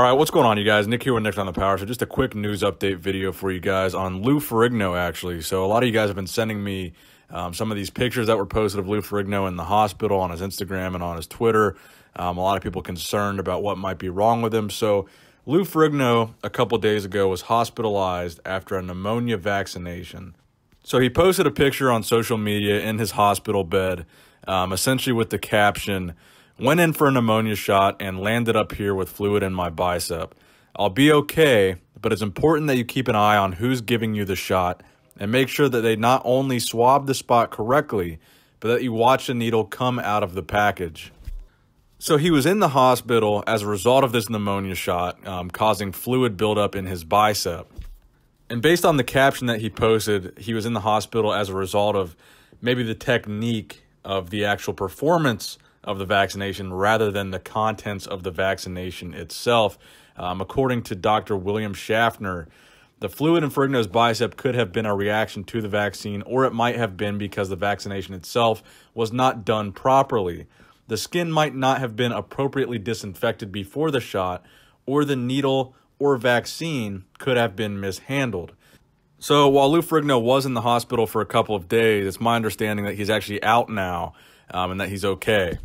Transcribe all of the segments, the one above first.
All right, what's going on, you guys? Nick here with Next on the Power. So just a quick news update video for you guys on Lou Ferrigno, actually. So a lot of you guys have been sending me some of these pictures that were posted of Lou Ferrigno in the hospital on his Instagram and on his Twitter. A lot of people concerned about what might be wrong with him. So Lou Ferrigno, a couple days ago, was hospitalized after a pneumonia vaccination. So he posted a picture on social media in his hospital bed, essentially with the caption, "Went in for a pneumonia shot and landed up here with fluid in my bicep. I'll be okay, but it's important that you keep an eye on who's giving you the shot and make sure that they not only swab the spot correctly, but that you watch the needle come out of the package." So he was in the hospital as a result of this pneumonia shot, causing fluid buildup in his bicep. And based on the caption that he posted, he was in the hospital as a result of maybe the technique of the actual performance of the vaccination rather than the contents of the vaccination itself. According to Dr. William Schaffner, the fluid in Ferrigno's bicep could have been a reaction to the vaccine, or it might have been because the vaccination itself was not done properly. The skin might not have been appropriately disinfected before the shot, or the needle or vaccine could have been mishandled. So while Lou Ferrigno was in the hospital for a couple of days, it's my understanding that he's actually out now and that he's okay.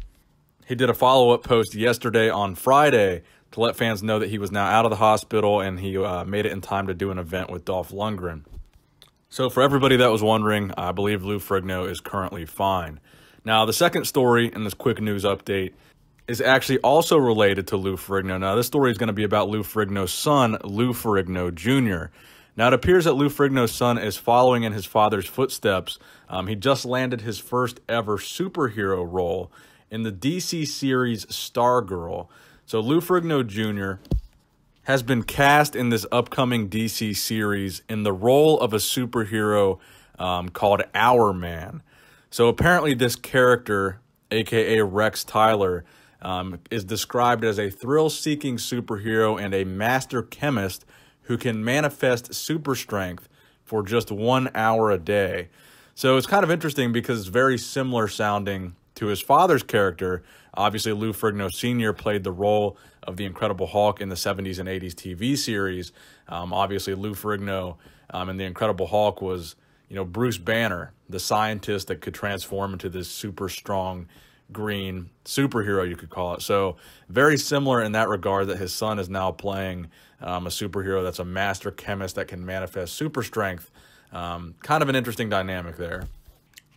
He did a follow-up post yesterday on Friday to let fans know that he was now out of the hospital, and he made it in time to do an event with Dolph Lundgren. So for everybody that was wondering, I believe Lou Ferrigno is currently fine. Now, the second story in this quick news update is actually also related to Lou Ferrigno. Now, this story is going to be about Lou Ferrigno's son, Lou Ferrigno Jr. Now, it appears that Lou Ferrigno's son is following in his father's footsteps. He just landed his first ever superhero role in the DC series Stargirl. So Lou Ferrigno Jr. has been cast in this upcoming DC series in the role of a superhero called Hourman. So apparently this character, aka Rex Tyler, is described as a thrill-seeking superhero and a master chemist who can manifest super strength for just 1 hour a day. So it's kind of interesting because it's very similar sounding to his father's character. Obviously, Lou Ferrigno Sr. played the role of the Incredible Hulk in the 70s and 80s TV series. Obviously, Lou Ferrigno in the Incredible Hulk was, you know, Bruce Banner, the scientist that could transform into this super strong green superhero, you could call it. So very similar in that regard, that his son is now playing a superhero that's a master chemist that can manifest super strength. Kind of an interesting dynamic there.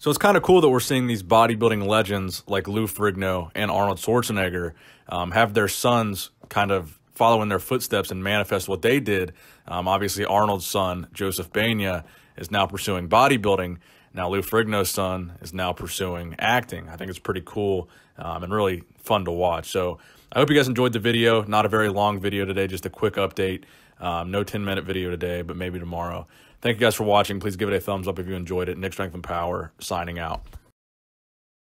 So it's kind of cool that we're seeing these bodybuilding legends like Lou Ferrigno and Arnold Schwarzenegger have their sons kind of follow in their footsteps and manifest what they did. Obviously, Arnold's son, Joseph Bania, is now pursuing bodybuilding. Now, Lou Ferrigno's son is now pursuing acting. I think it's pretty cool and really fun to watch. So I hope you guys enjoyed the video. Not a very long video today, just a quick update. No 10-minute video today, but maybe tomorrow. Thank you guys for watching. Please give it a thumbs up if you enjoyed it. Nick Strength and Power signing out.